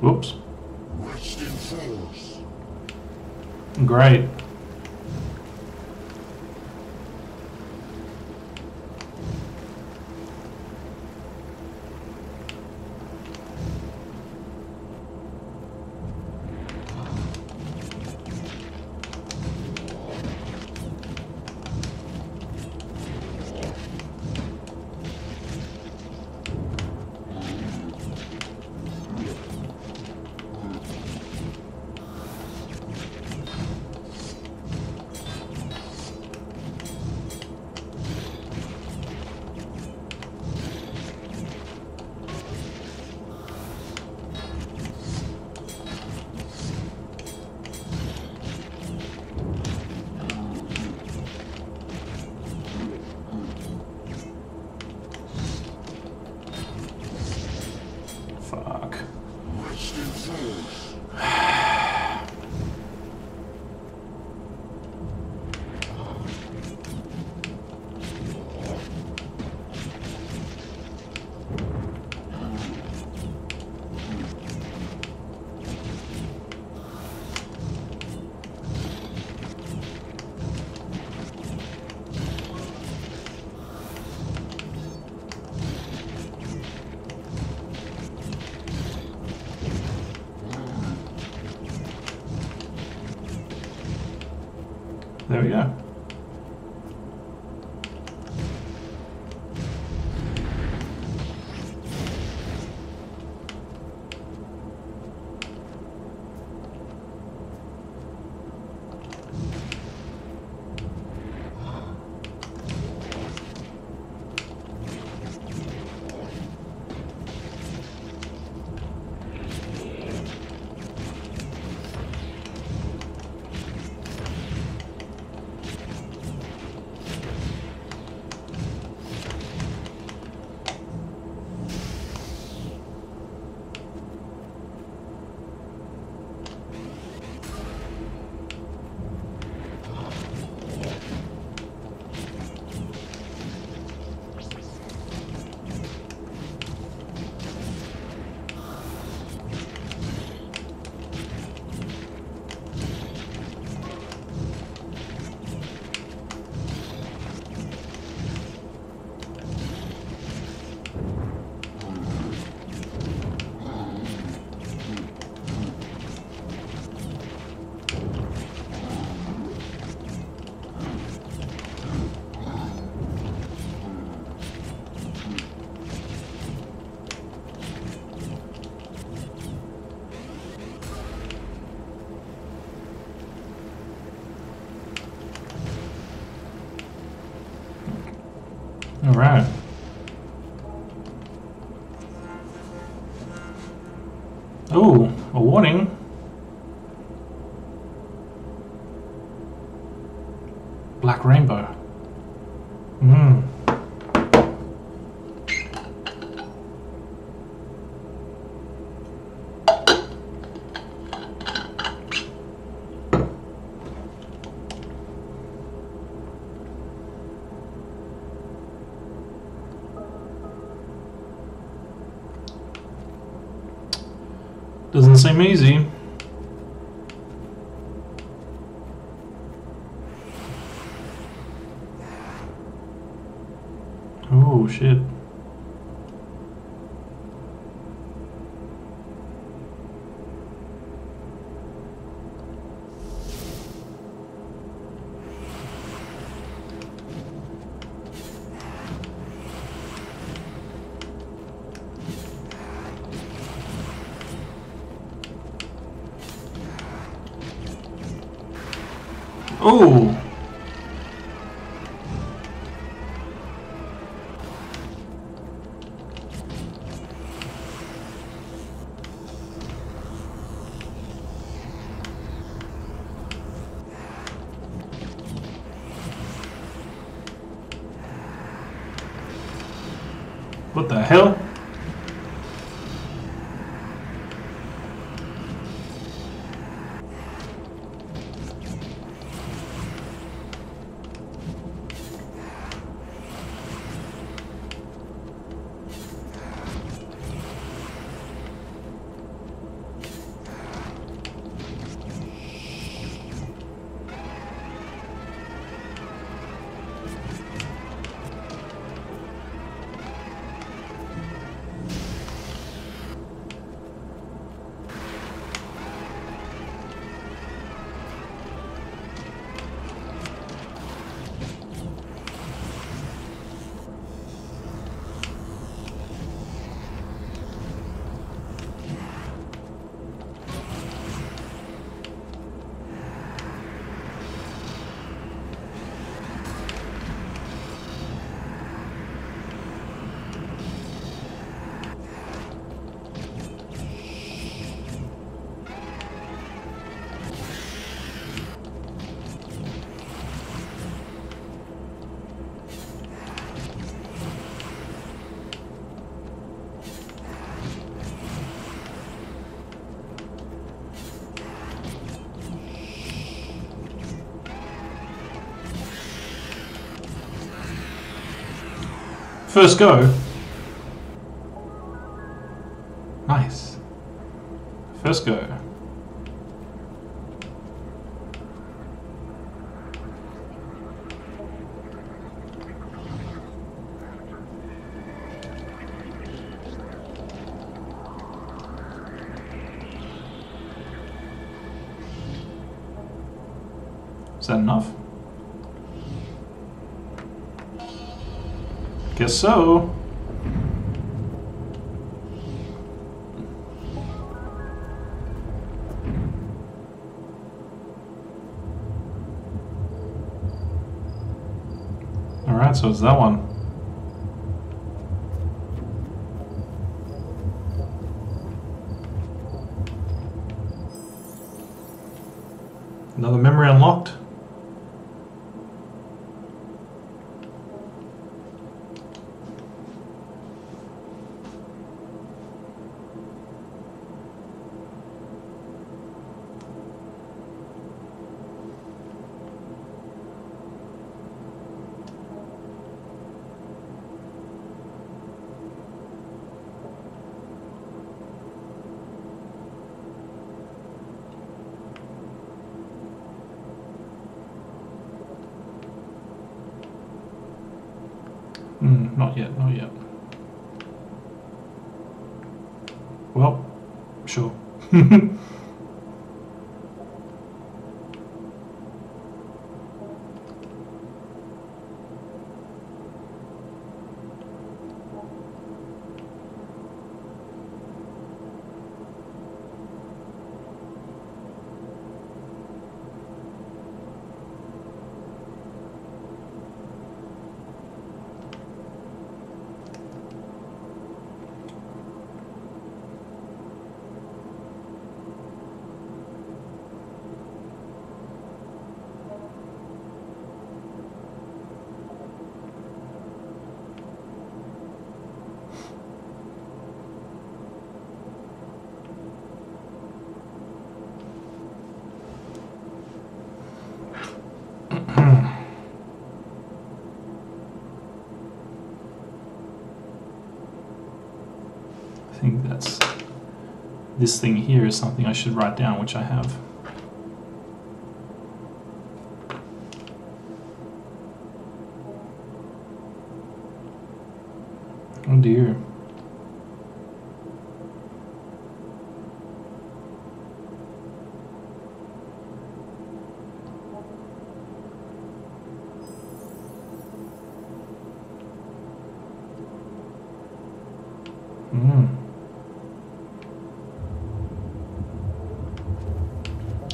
Whoops. Great. There we go. All right. Oh, a warning. Black rainbow. Doesn't seem easy. Oh shit. Oh! What the hell? First go. Nice. First go. Is that enough? Guess so. Alright, so it's that one. Another memory unlocked. Not yet, not yet. Well, sure. I think that's, this thing here is something I should write down, which I have. Oh dear.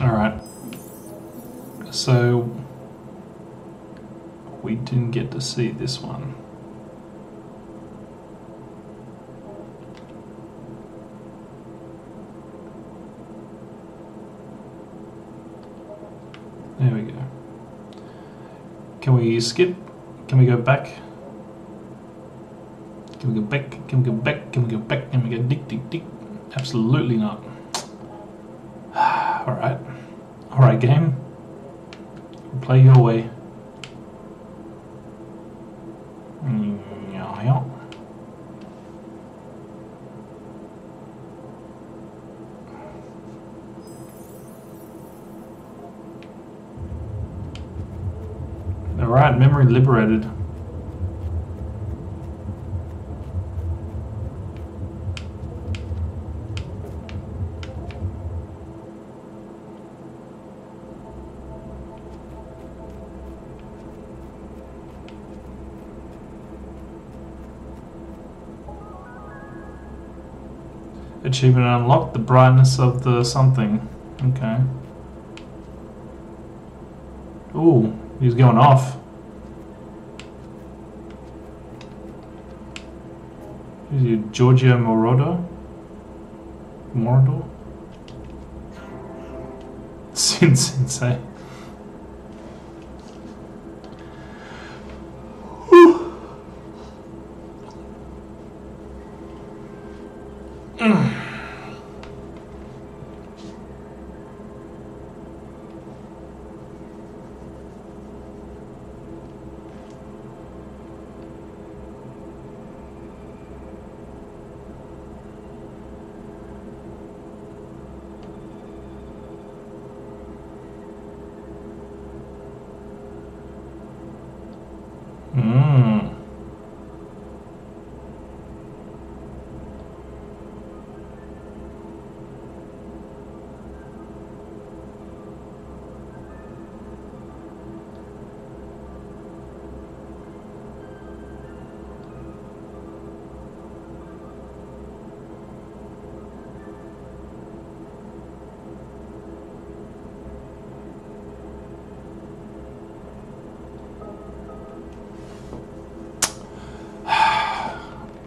Alright, so we didn't get to see this one. There we go. Can we skip? Can we go back? Can we go back? Can we go back? Can we go back? Can we go dick, dick, dick? Absolutely not. Alright. Alright, game. Play your way. Alright, memory liberated. Achievement unlocked, the brightness of the something. Okay. Ooh, he's going off. Is he Giorgio Moroder? Moroder? Sensei.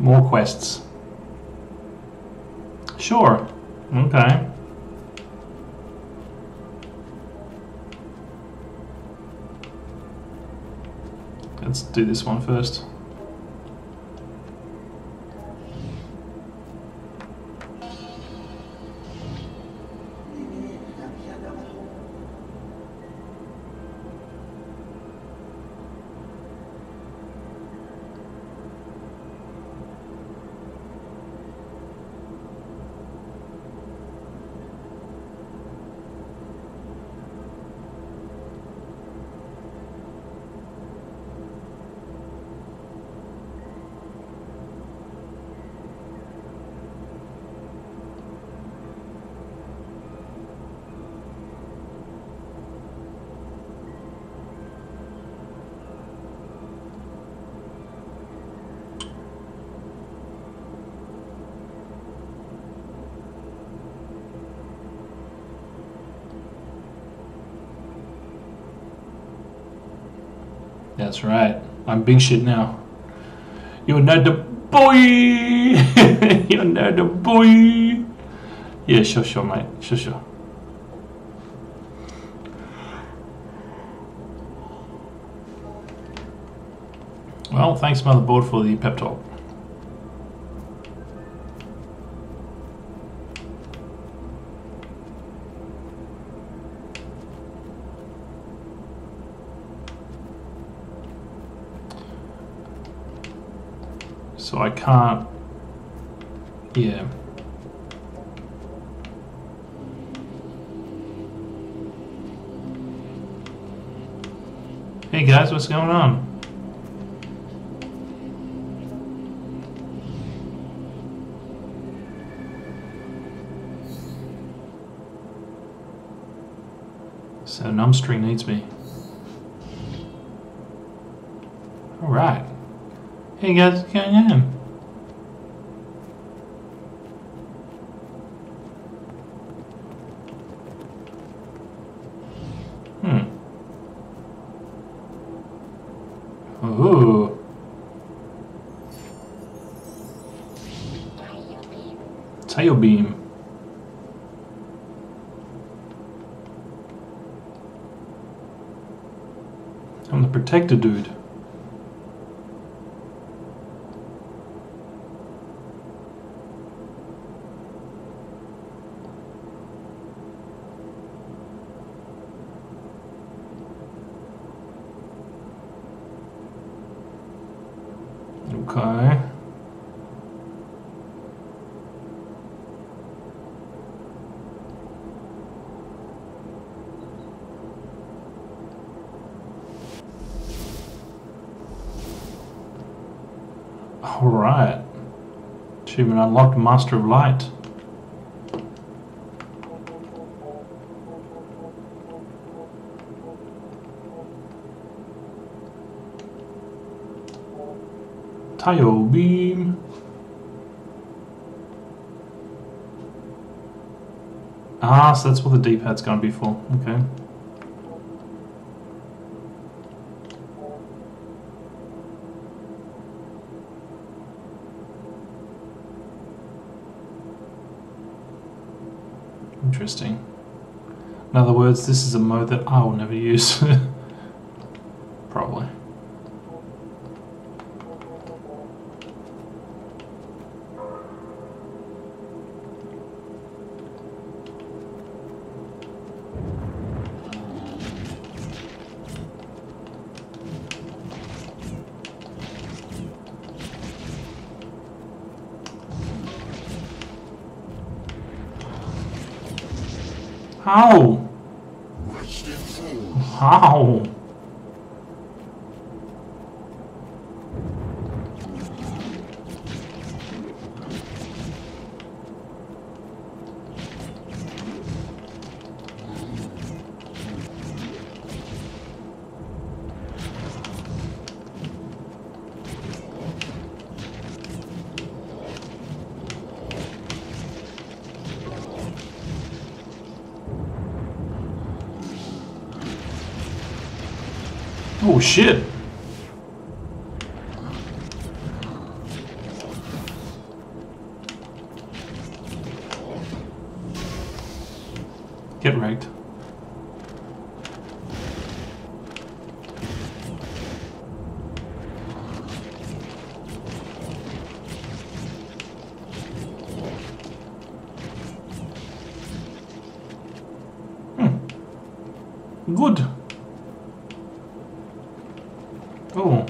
More quests. Sure. Okay. Let's do this one first. That's right. I'm big shit now. You're not the boy. You're not the boy. Yeah, sure, sure, mate. Sure, sure. Well, thanks, motherboard, for the pep talk. So I can't, yeah. Hey guys, what's going on? So Numbstring needs me. All right. Hey guys, what's going on? Ooh. Taiyo Beam. I'm the protector dude. Okay. All right. Achievement unlocked, Master of Light. Taiyo Beam. Ah, so that's what the D-pad's going to be for. Okay. Interesting. In other words, this is a mode that I will never use. Probably. How? How? Oh shit. Get wrecked. Good. Oh.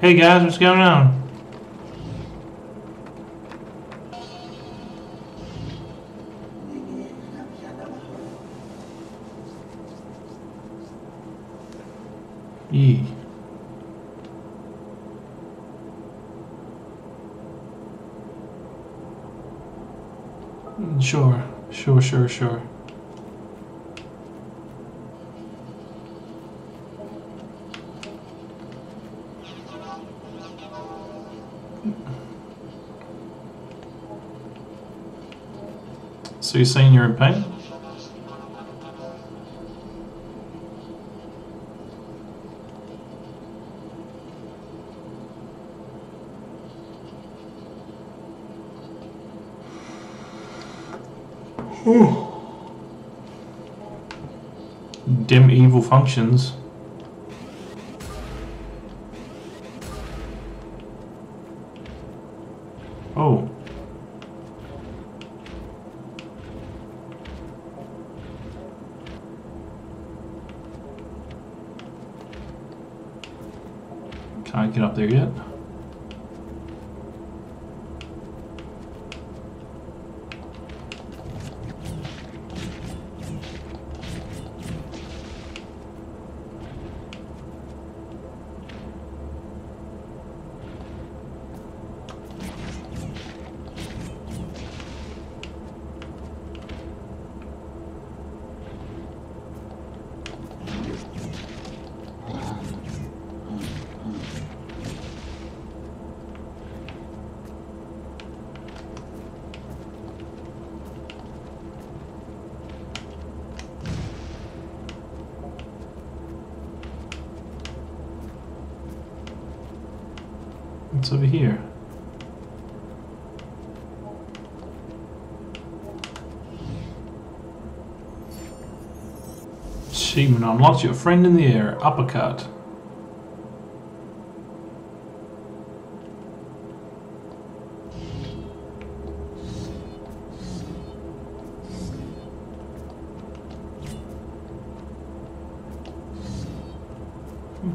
Hey guys, what's going on? Yee. Sure, sure, sure, sure. So you're saying you're in pain? Ooh. Dim evil functions. Oh. Can't get up there yet. What's over here? Achievement unlocked. Your friend in the air. Uppercut.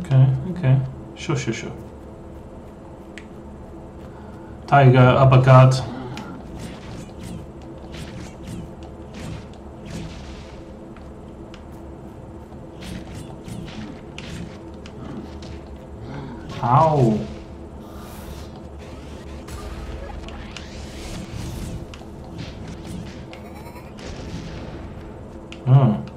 Okay, okay. Sure, sure, sure. Tiger uppercut. Ow. Oh.